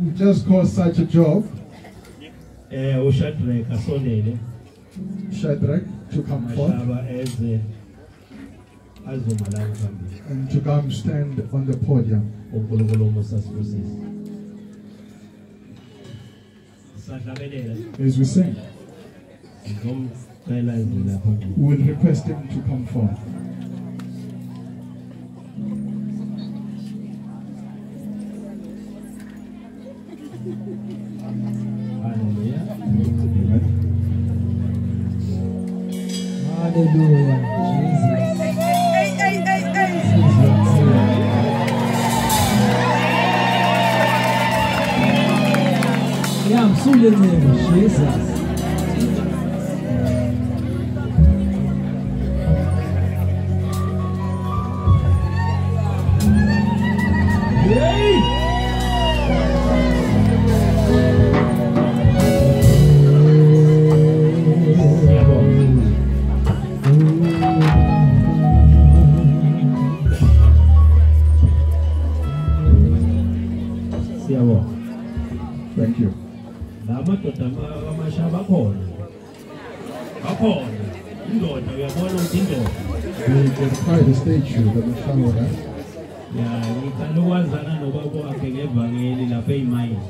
You just got such a job. Shadrach to come forth and to come stand on the podium. As we sing, we will request him to come forth. Jesus.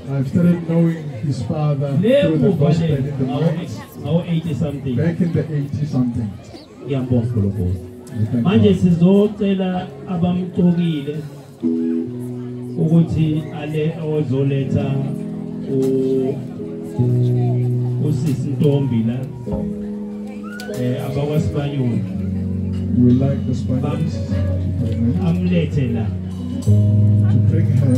I've started knowing his father through the gospel in the mornings, back in the 80-something. We like the Spaniards to bring her.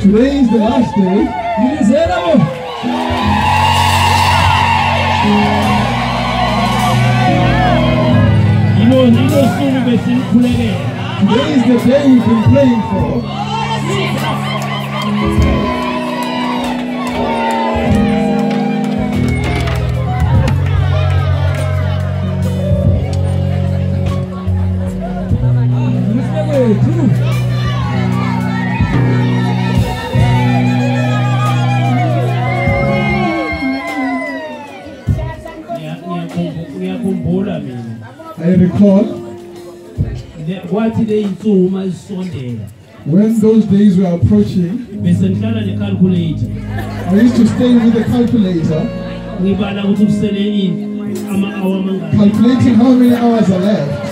Today is the last day. Today is the day we've been playing for. I recall when those days were approaching, I used to stay with the calculator, calculating how many hours are left,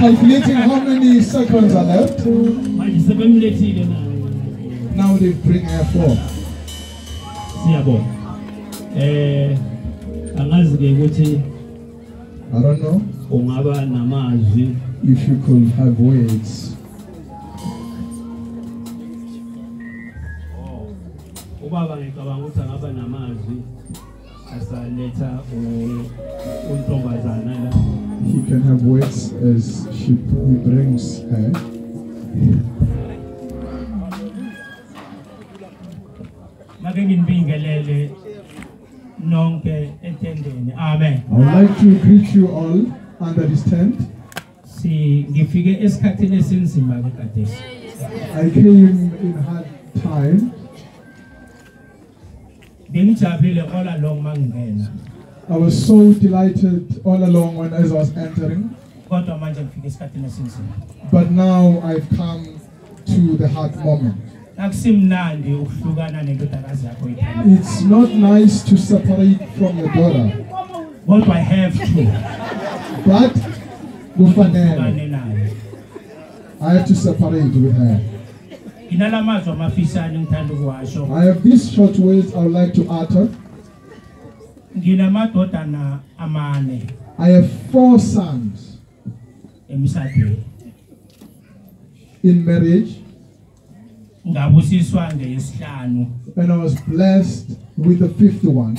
calculating how many seconds are left. Now they bring her forth. I don't know if you could have words. He can have words as he brings her. Amen. I would like to greet you all under this tent. I came in hard time. I was so delighted all along when as I was entering. But now I've come to the hard moment. It's not nice to separate from your daughter. What I have to. But I have to separate with her. I have these short words I would like to utter. I have 4 sons in marriage. And I was blessed with the 5th one,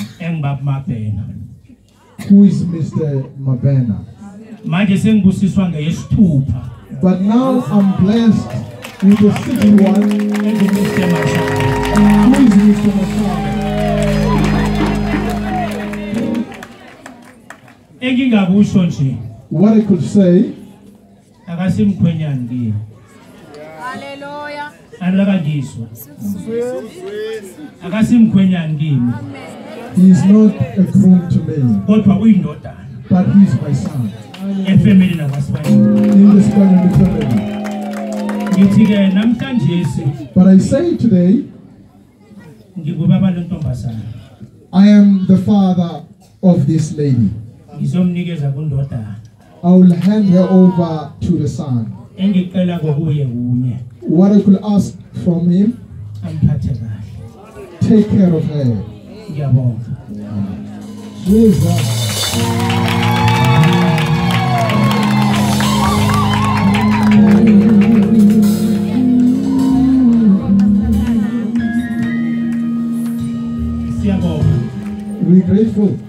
who is Mr. Mabena. But now I'm blessed with the 6th one, who is Mr. Mashaba. What he could say, hallelujah, he is not a groom to me, but he is my son. In this family. But I say today, I am the father of this lady. I will hand her over to the son. What I could ask from him, take care of her. Jesus. We're grateful.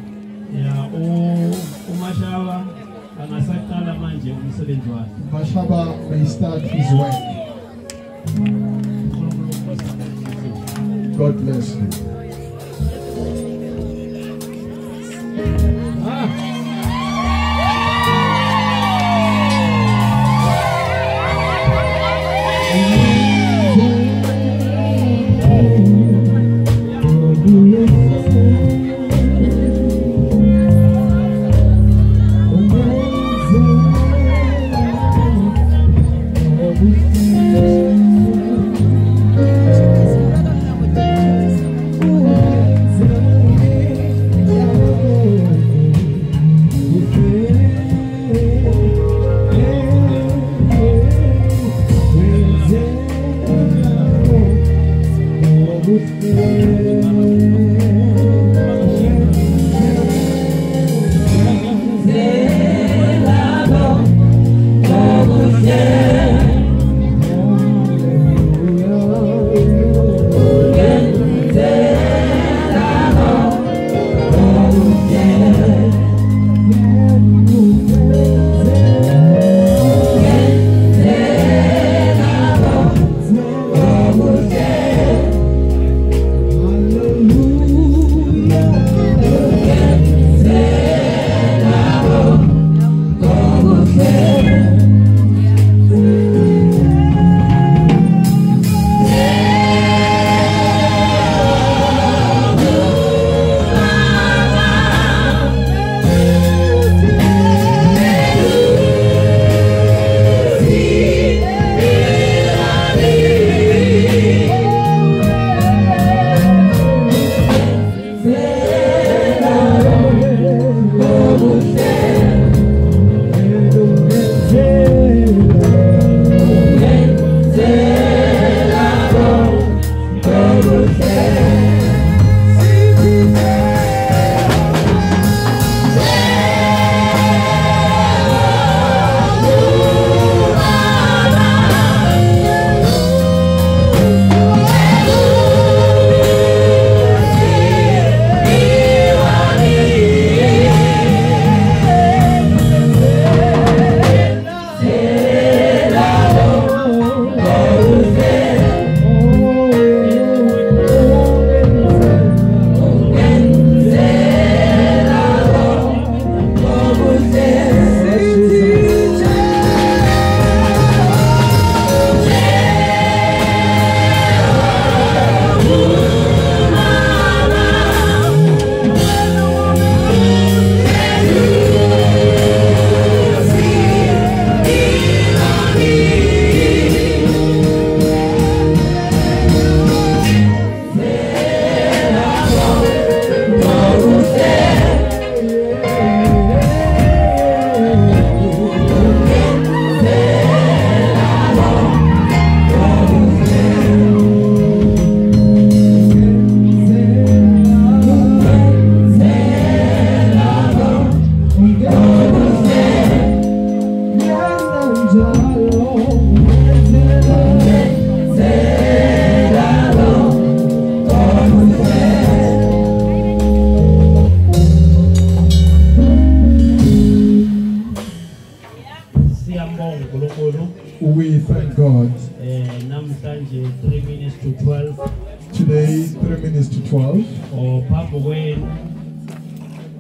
Mashaba may start his way. God bless you.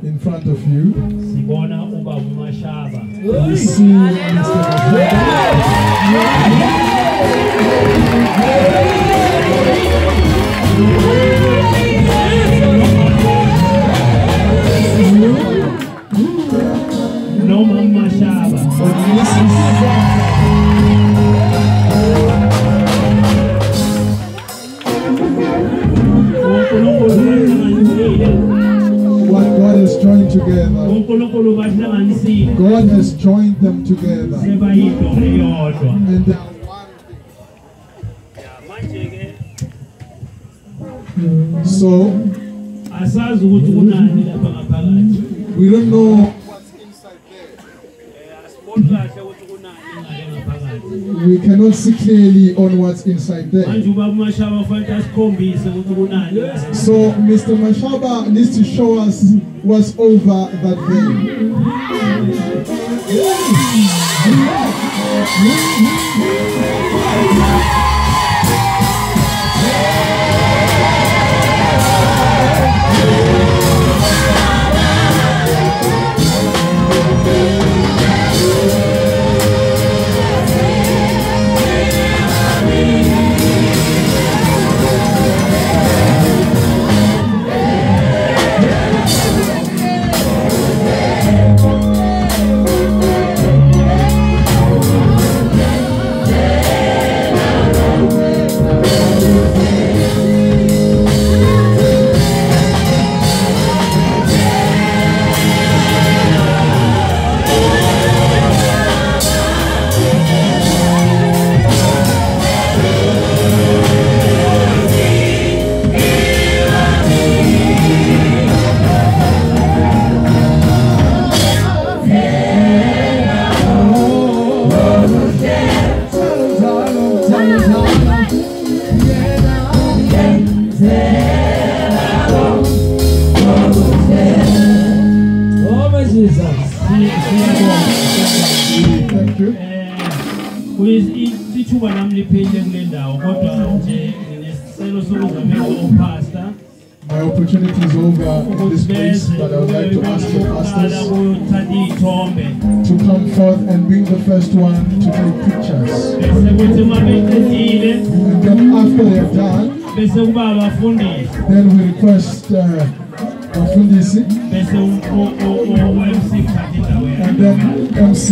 In front of you, No more Mashaba. Joined together. God has joined them together. And they are one. So we don't know what's inside there. We cannot see clearly on what's inside there. So Mr. Mashaba needs to show us was over that day. My opportunity is over in this place, but I would like to ask the pastors to come forth and be the first one to take pictures. And then after they are done, then we request Wafundisi and then MC.